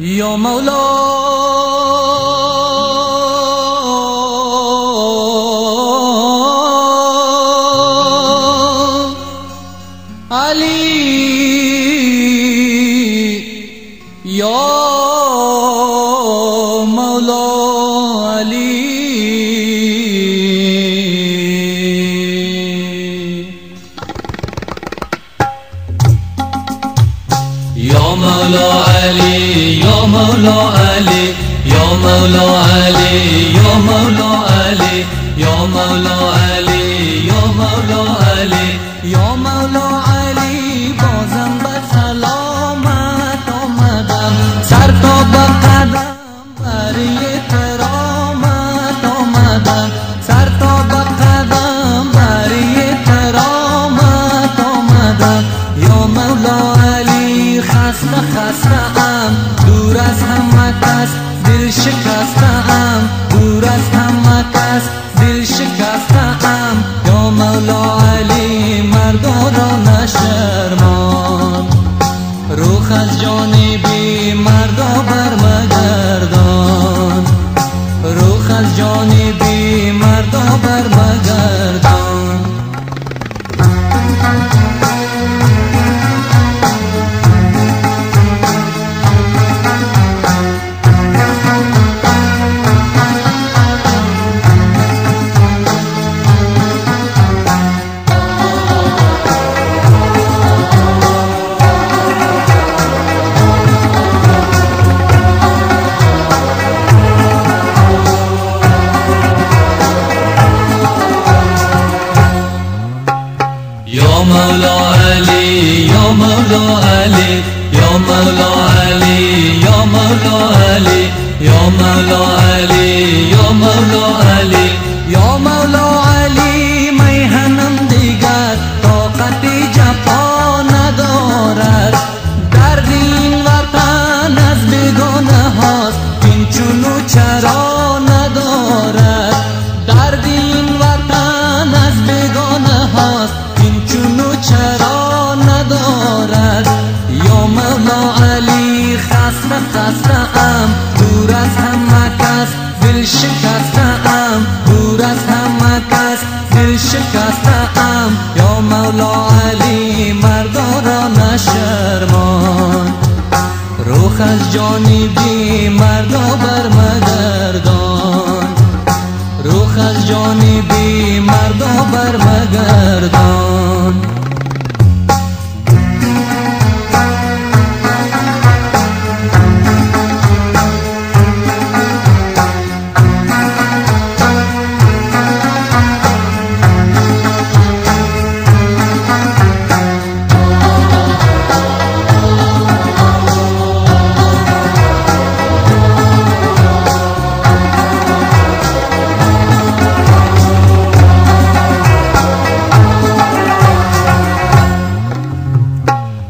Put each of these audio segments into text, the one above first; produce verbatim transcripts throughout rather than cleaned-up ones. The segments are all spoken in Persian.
یا مولا علی، یا مولا علی، یا مولا علی، یا مولا علی، یا مولا علی، یا مولا علی، یا مولا علی، یا مولا علی، یا مولا علی. بازم به سلامت آمدم، سر تا به قدم برای کرامت آمدم، سر تا به قدم برای کرامت آمدم. یا مولا علی، خسته خسته ام، دور از همه کس دل شکسته ام، دور از همه کس دل شکسته ام. یا مولا علی، مردا را نشرمان، روح از جانبی مردا برمگردان، روح از جانبی مردا برمگردان. یا مولا علی، یا مولا علی، یا مولا علی، یا مولا علی، یا مولا علی، یا مولا علی، یا مولا علی. میهنم دیگر طاقت جفا ندارد، درد این وطن از بیگانه هاست، این چون و چرا ندارد، درد این وطن از بیگانه هاست، چرا ندارد. یا مولا علی، خسته خسته ام، دور از همه کس دل شکسته ام، دور از همه کس دل شکسته ام. یا مولا علی، مردا را نشرمان، روح از جانبی مردا برمگردان، روح از جانبی مردا برمگردان.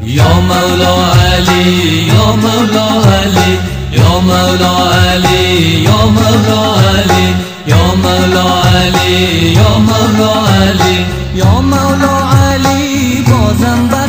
یا مولا علی، یا مولا علی، یا مولا علی، یا مولا علی، یا مولا علی، یا مولا علی. بازم